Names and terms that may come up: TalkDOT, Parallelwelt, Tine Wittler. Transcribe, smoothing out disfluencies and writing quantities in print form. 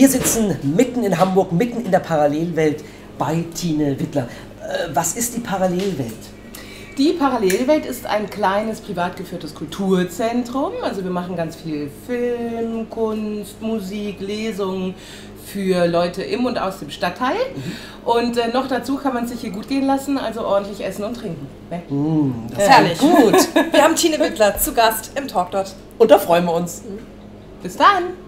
Wir sitzen mitten in Hamburg, mitten in der Parallelwelt bei Tine Wittler. Was ist die Parallelwelt? Die Parallelwelt ist ein kleines, privat geführtes Kulturzentrum. Also wir machen ganz viel Film, Kunst, Musik, Lesungen für Leute im und aus dem Stadtteil. Und noch dazu kann man sich hier gut gehen lassen, also ordentlich essen und trinken. Ne? Das ist herrlich. Gut. Wir haben Tine Wittler zu Gast im TalkDOT. Und da freuen wir uns. Bis dann.